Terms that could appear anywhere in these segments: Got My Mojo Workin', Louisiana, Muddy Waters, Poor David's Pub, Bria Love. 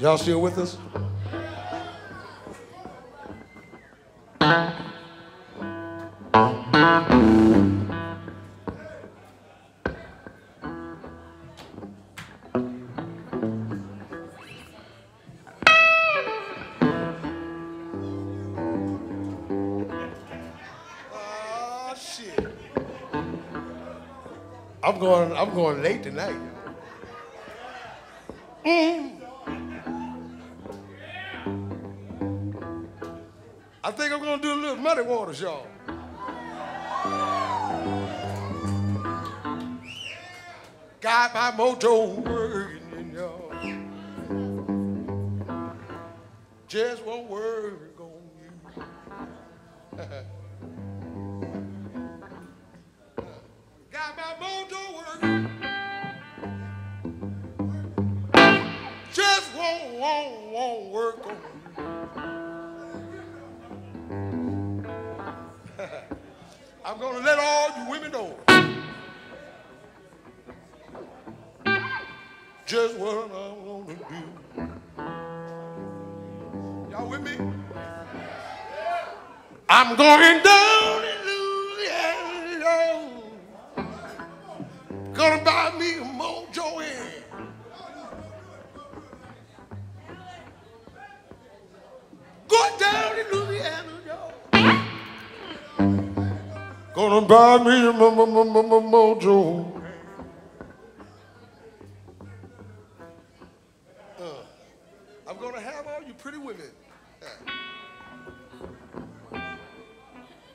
Y'all still with us? I'm going late tonight. I think I'm gonna do a little Muddy Waters, y'all. Got my mojo workin', y'all. Just won't work on you. Got my mojo workin'. Just won't work on you. I'm gonna let all you women know. Just what I'm gonna do. Y'all with me? I'm going down to Louisiana. Gonna buy me a mojo in. Go down to Louisiana. Gonna buy me a mojo. I'm gonna have all you pretty women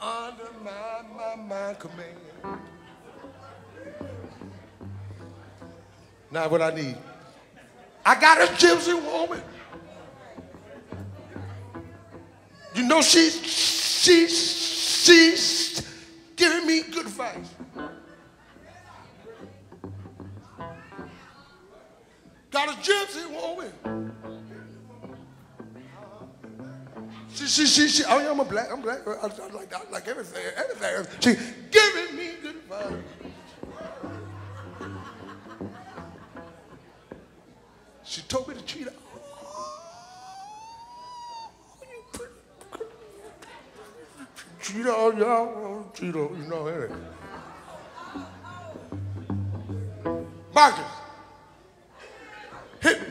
under my command. Now what I need, I got a gypsy woman. You know she's giving me good advice. Got a gypsy woman. She oh yeah, I'm black. I like everything. She giving me good advice. She told me to treat her. Cheeto, you know, anyway. Marcus, hit me.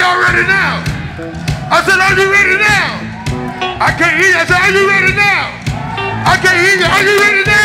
y'all ready now? I said, are you ready now? I can't hear you. I said, are you ready now? I can't hear you. Are you ready now?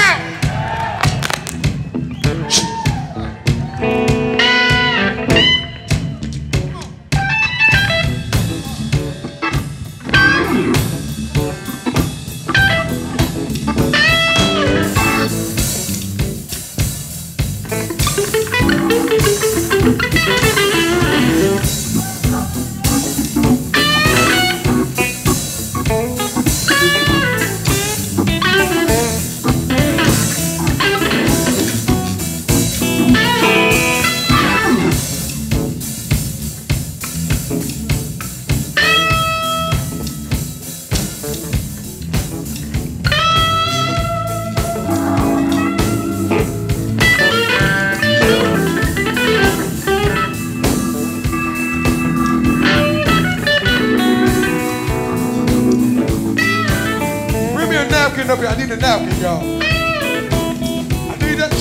I need a napkin, y'all. I need that.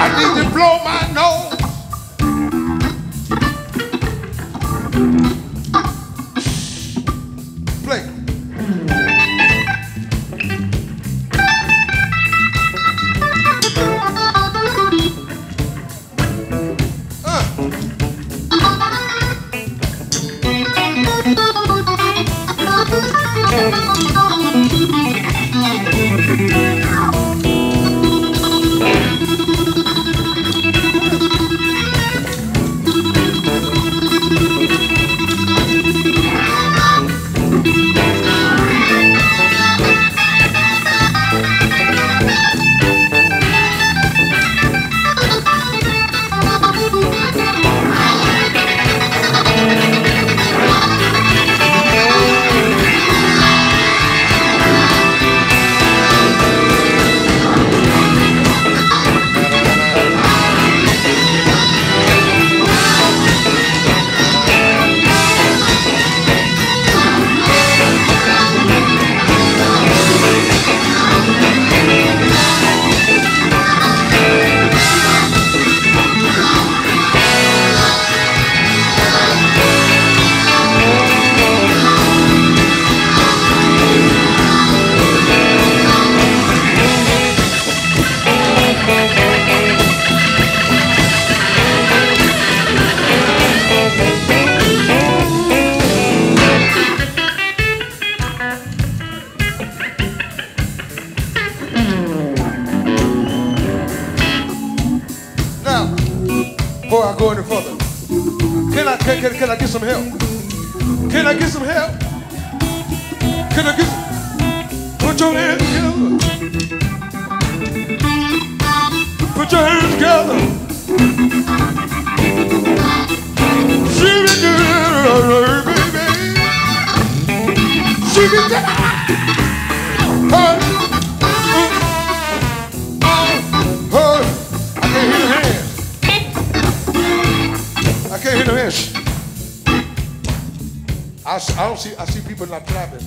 I need to blow my nose. Play. Before I go any further, can I get some help? Can I get some help? Can I get some? Put your hands together. Put your hands together. She can do it, baby. She can do it. I can't hear the hands. I can't hear no hands. I don't see. I see people not clapping.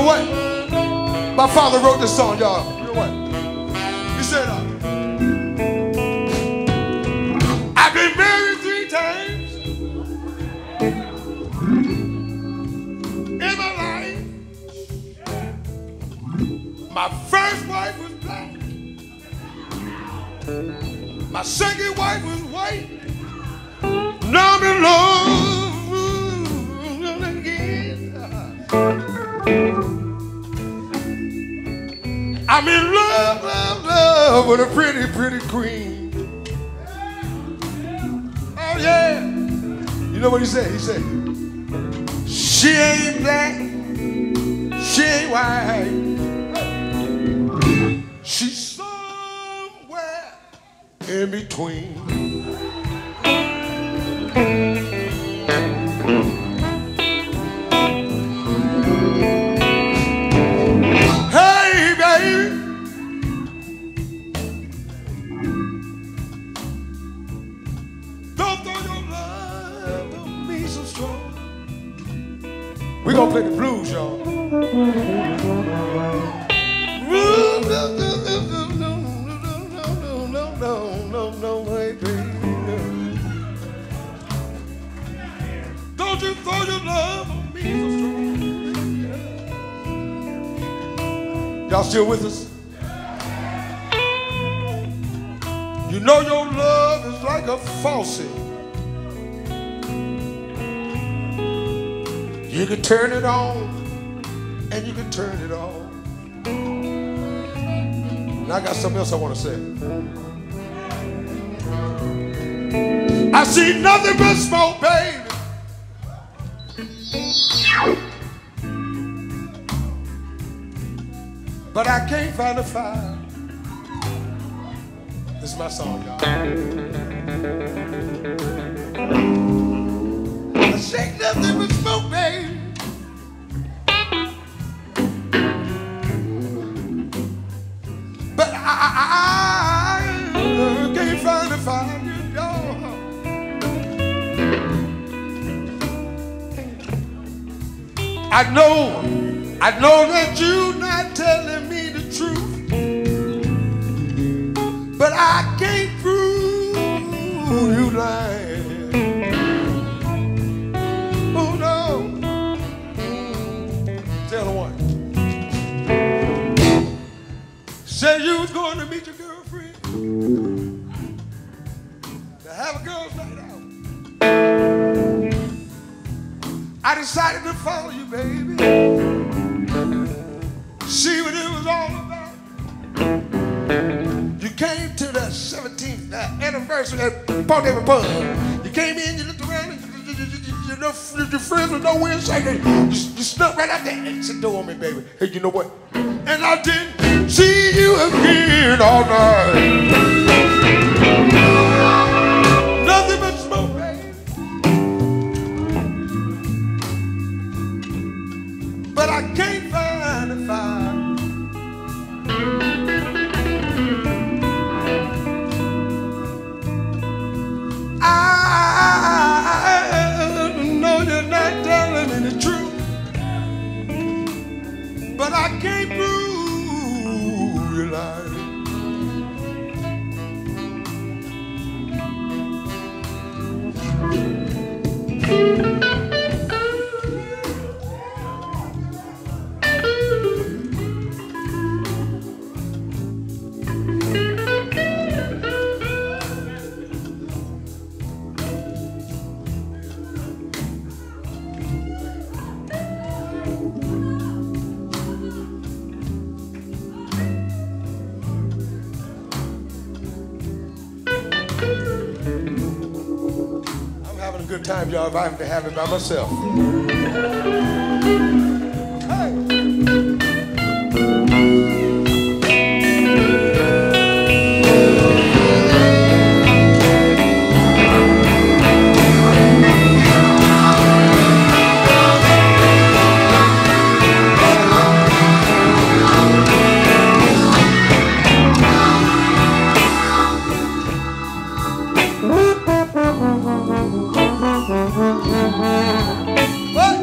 know what? My father wrote this song, y'all. You know what? He said, I've been married 3 times in my life. My first wife was black. My second wife was white. Now I'm in love. I'm in love, love, love with a pretty, pretty queen. Oh yeah. You know what he said? He said, she ain't black, she ain't white, she's somewhere in between. We're gonna play the blues, y'all. No, hey, baby, no. Don't you throw your love on me so strong. Y'all still with us? You know your love is like a faucet. You can turn it on, and you can turn it off. And I got something else I want to say. I see nothing but smoke, baby. But I can't find a fire. This is my song, y'all. Shake nothing but smoke, baby. But I can't find a fire, y'all. I know that you're not telling me the truth, but I can't prove you lying. Said you was going to meet your girlfriend to have a girls' night out. I decided to follow you, baby. See what it was all about. You came to the 17th anniversary at Port David Pub. You came in, you looked around, your friends were nowhere in sight. You snuck right out that exit door on me, baby. Hey, you know what? And I didn't see you again all night. Nothing but smoke, baby. But I can't find a fire. I know you're not telling me the truth, but I can't prove. Good time, y'all, if I have to have it by myself. Hey. What?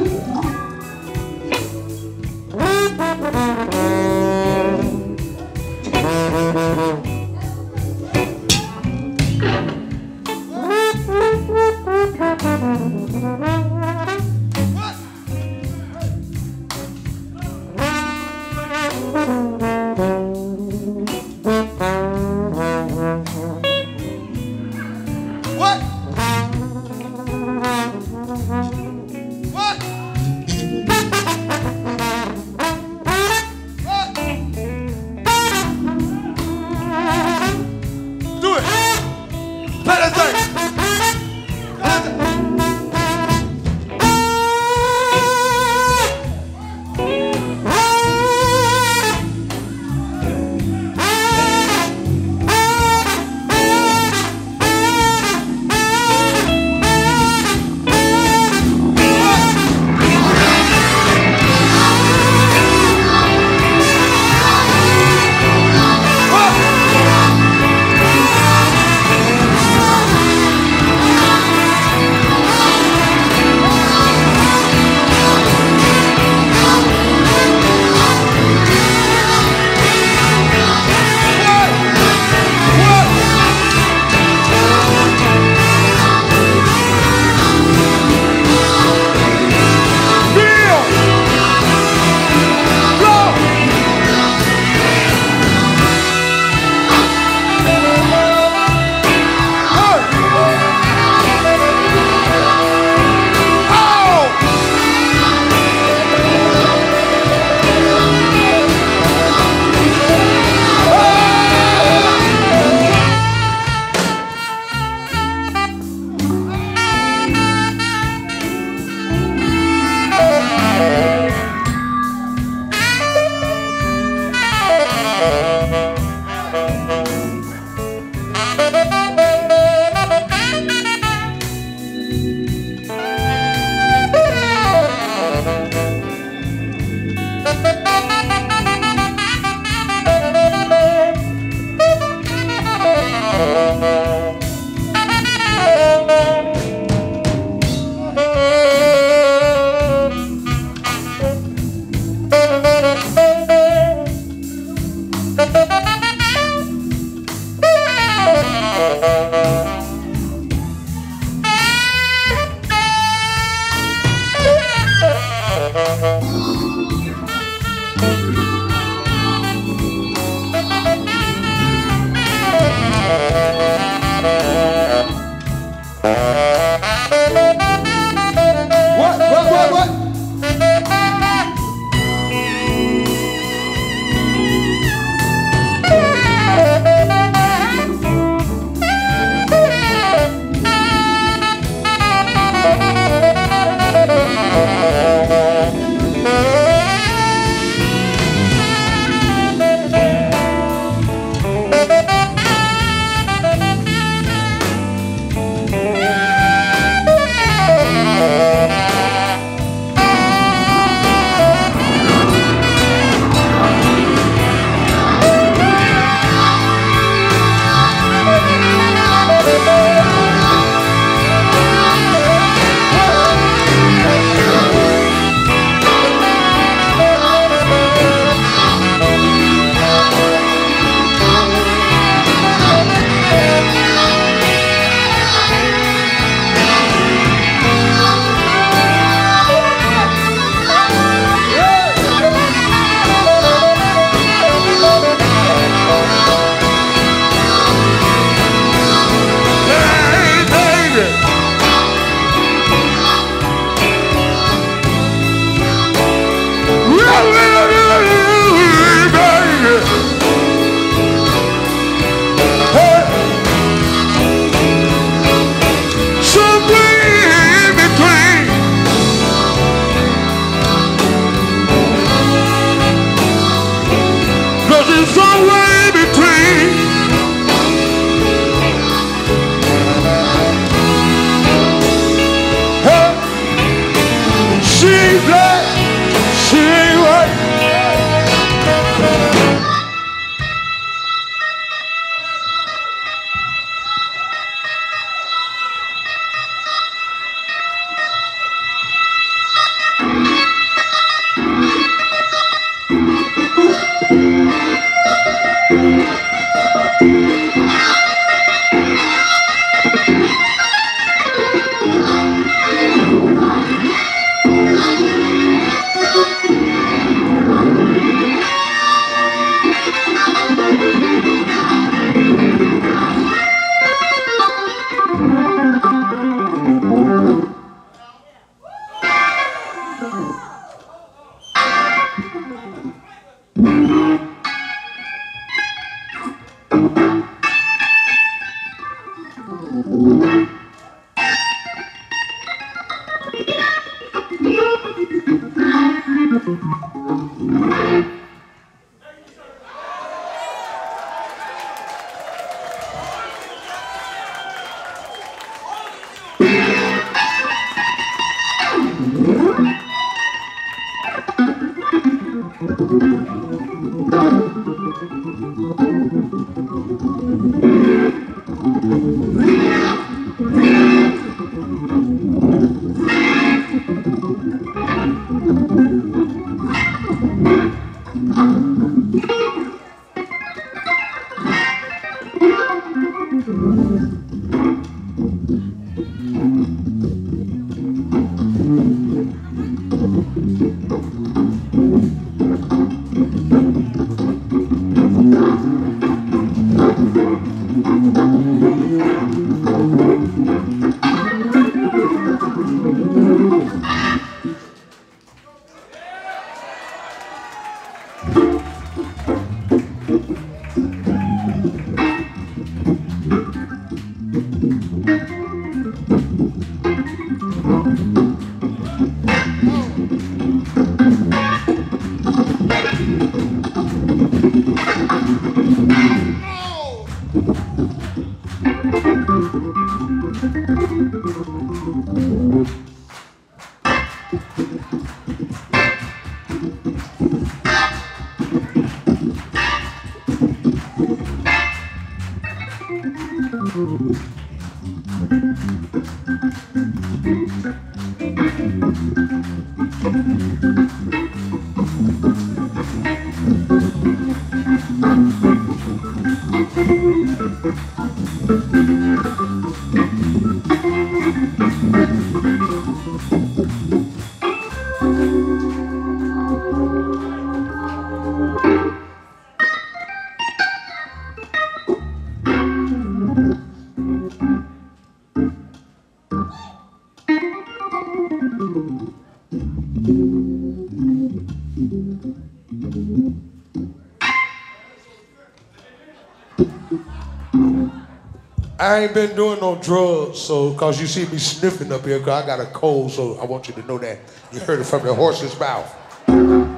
I ain't been doing no drugs, so, cause you see me sniffing up here, cause I got a cold, so I want you to know that. You heard it from the horse's mouth.